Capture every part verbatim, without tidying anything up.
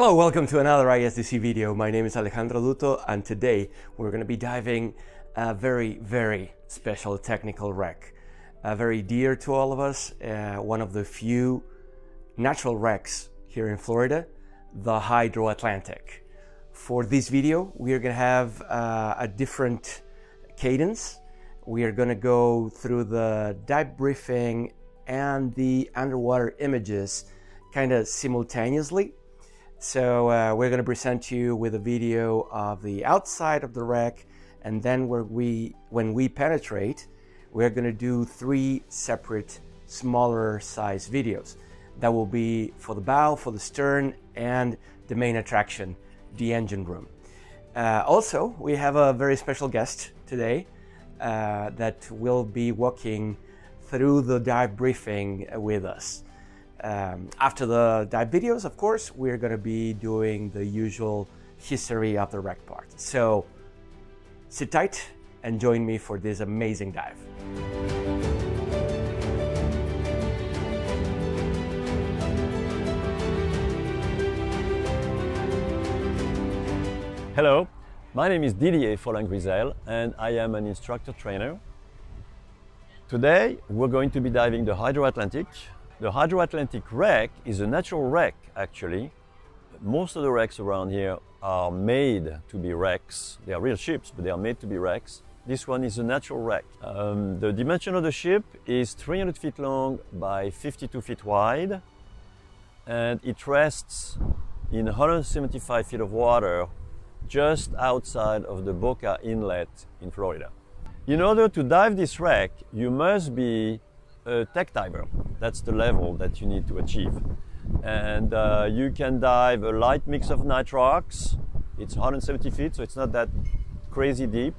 Hello, welcome to another I S D C video. My name is Alejandro Luto, and today we're going to be diving a very, very special technical wreck. A very dear to all of us, uh, one of the few natural wrecks here in Florida, the Hydro Atlantic. For this video, we are going to have uh, a different cadence. We are going to go through the dive briefing and the underwater images kind of simultaneously. So uh, we're going to present you with a video of the outside of the wreck, and then where we, when we penetrate, we're going to do three separate smaller size videos. That will be for the bow, for the stern, and the main attraction, the engine room. Uh, also, we have a very special guest today uh, that will be walking through the dive briefing with us. Um, after the dive videos, of course, we're going to be doing the usual history of the wreck part. So sit tight and join me for this amazing dive. Hello, my name is Didier Follengrezel, and I am an instructor trainer. Today, we're going to be diving the Hydro Atlantic. The Hydro Atlantic wreck is a natural wreck, actually. Most of the wrecks around here are made to be wrecks. They are real ships, but they are made to be wrecks. This one is a natural wreck. Um, the dimension of the ship is three hundred feet long by fifty-two feet wide, and it rests in one hundred seventy-five feet of water just outside of the Boca Inlet in Florida. In order to dive this wreck, you must be a tech diver. That's the level that you need to achieve. And uh, you can dive a light mix of nitrox. It's one hundred seventy feet, so it's not that crazy deep.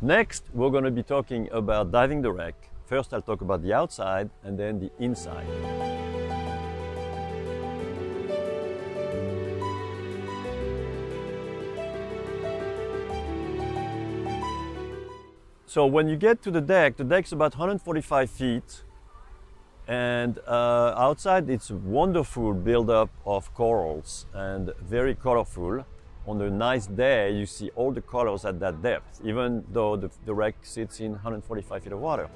Next, we're going to be talking about diving the wreck. First, I'll talk about the outside and then the inside. So when you get to the deck, the deck's about one hundred forty-five feet, and uh, outside it's a wonderful buildup of corals and very colorful. On a nice day, you see all the colors at that depth, even though the, the wreck sits in one hundred forty-five feet of water.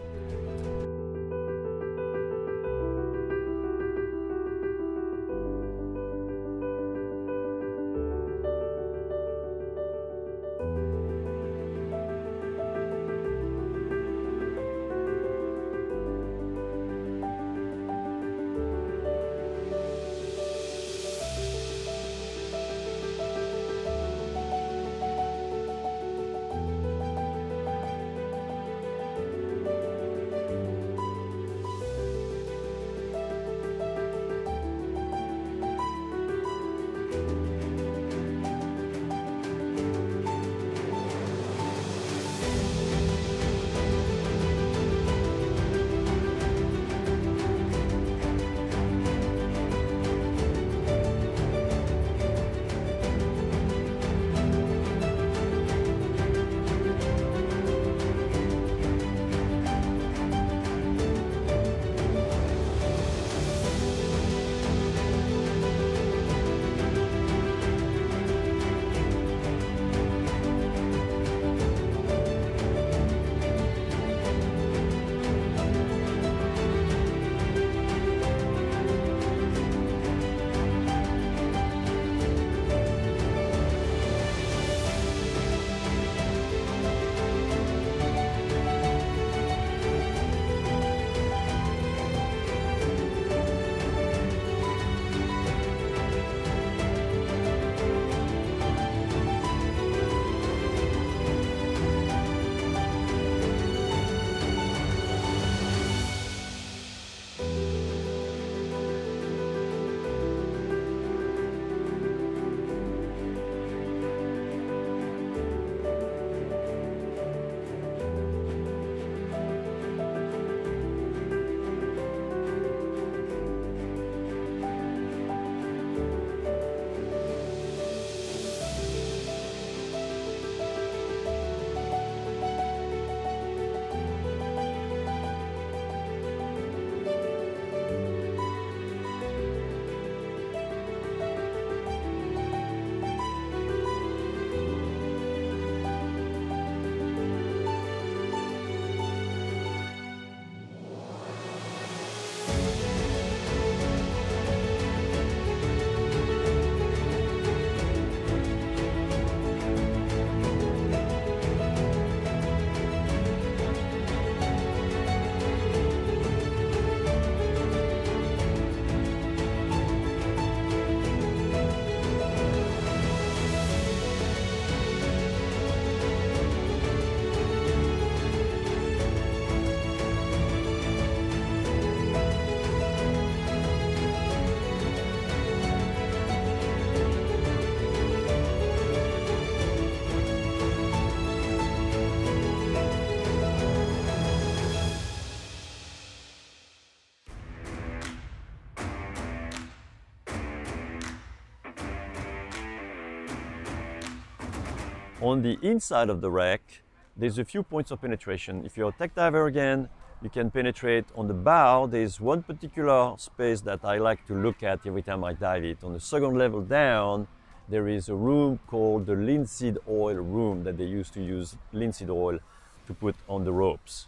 On the inside of the wreck, there's a few points of penetration. If you're a tech diver again, you can penetrate on the bow. There's one particular space that I like to look at every time I dive it. On the second level down, there is a room called the linseed oil room that they used to use linseed oil to put on the ropes.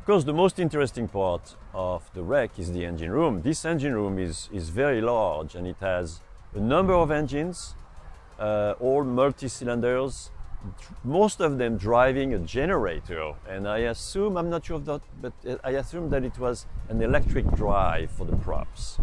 Of course, the most interesting part of the wreck is the engine room. This engine room is, is very large, and it has a number of engines, uh, all multi-cylinders, most of them driving a generator. And I assume, I'm not sure of that, but I assume that it was an electric drive for the props.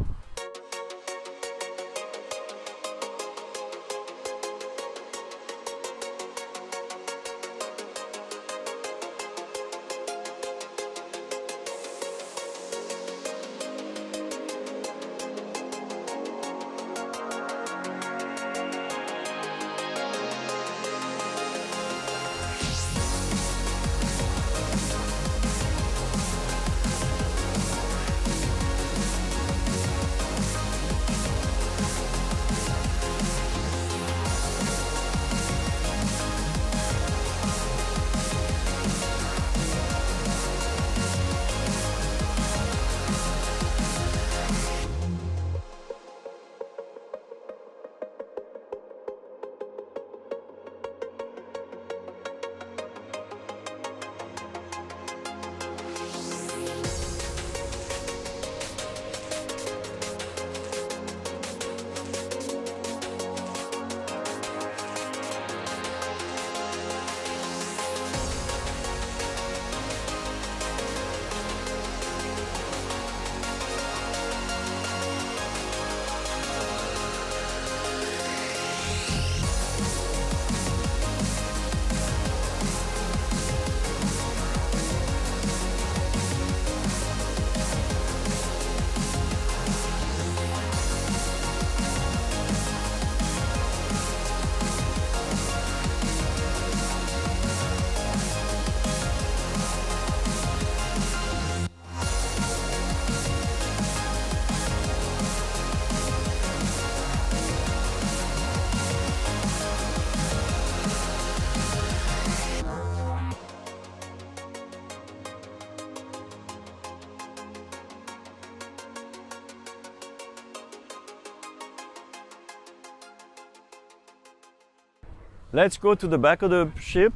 Let's go to the back of the ship,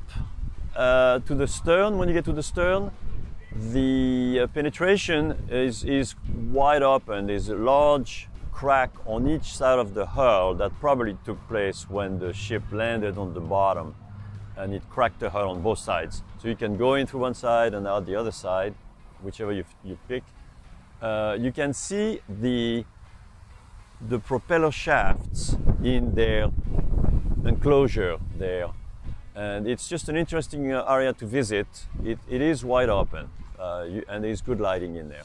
uh, to the stern. When you get to the stern, the uh, penetration is, is wide open. There's a large crack on each side of the hull that probably took place when the ship landed on the bottom, and it cracked the hull on both sides. So you can go in through one side and out the other side, whichever you, you pick. Uh, you can see the, the propeller shafts in their enclosure there, and it's just an interesting uh, area to visit. It, it is wide open, uh, you, and there's good lighting in there.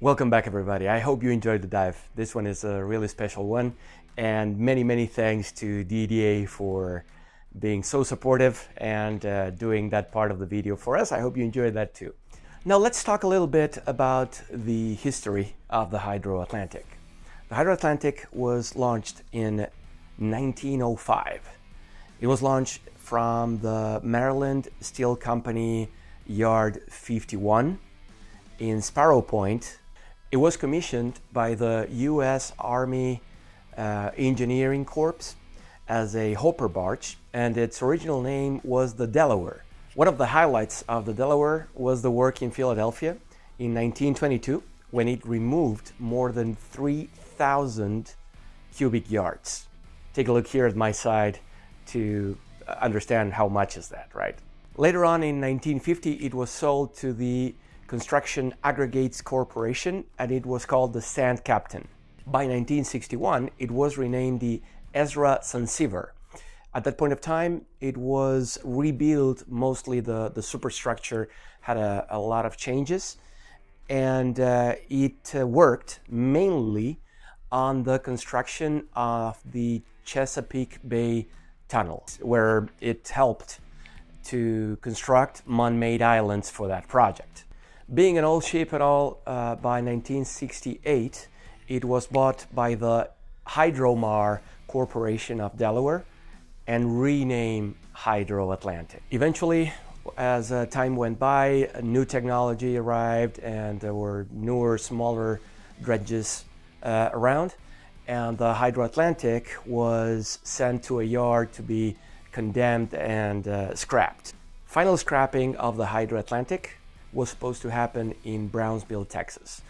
Welcome back, everybody. I hope you enjoyed the dive. This one is a really special one, and many, many thanks to Didier for being so supportive and uh, doing that part of the video for us. I hope you enjoyed that too. Now let's talk a little bit about the history of the Hydro Atlantic. The Hydro Atlantic was launched in nineteen oh five. It was launched from the Maryland Steel Company Yard fifty-one in Sparrow Point. It was commissioned by the U S Army uh, Engineering Corps as a hopper barge, and its original name was the Delaware. One of the highlights of the Delaware was the work in Philadelphia in nineteen twenty-two, when it removed more than three thousand cubic yards. Take a look here at my side to understand how much is that, right? Later on in nineteen fifty, it was sold to the Construction Aggregates Corporation, and it was called the Sand Captain. By nineteen sixty-one, it was renamed the Ezra Sensibar. At that point of time, it was rebuilt mostly. The, the superstructure had a, a lot of changes, and uh, it uh, worked mainly on the construction of the Chesapeake Bay Tunnel, where it helped to construct man-made islands for that project. Being an old ship and all, uh, by nineteen sixty-eight, it was bought by the Hydromar Corporation of Delaware and renamed Hydro Atlantic. Eventually, as uh, time went by, new technology arrived and there were newer, smaller dredges uh, around, and the Hydro Atlantic was sent to a yard to be condemned and uh, scrapped. Final scrapping of the Hydro Atlantic was supposed to happen in Brownsville, Texas.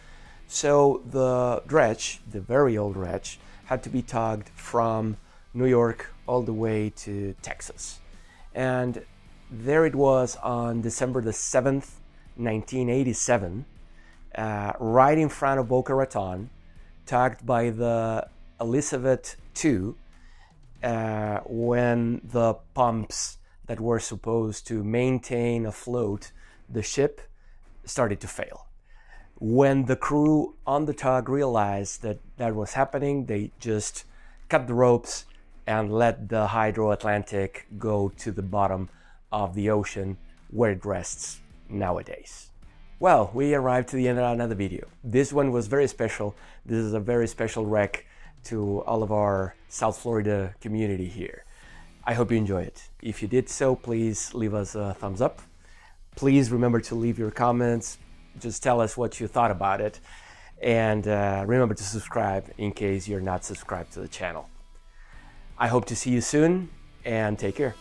So the dredge, the very old dredge, had to be tugged from New York all the way to Texas. And there it was on December the seventh, nineteen eighty-seven, uh, right in front of Boca Raton, tugged by the Elizabeth two, uh, when the pumps that were supposed to maintain afloat the ship started to fail. When the crew on the tug realized that that was happening, they just cut the ropes and let the Hydro Atlantic go to the bottom of the ocean where it rests nowadays. Well, we arrived to the end of another video. This one was very special. This is a very special wreck to all of our South Florida community here. I hope you enjoy it. If you did so, please leave us a thumbs up. Please remember to leave your comments. Just tell us what you thought about it. And uh, remember to subscribe in case you're not subscribed to the channel. I hope to see you soon, and take care.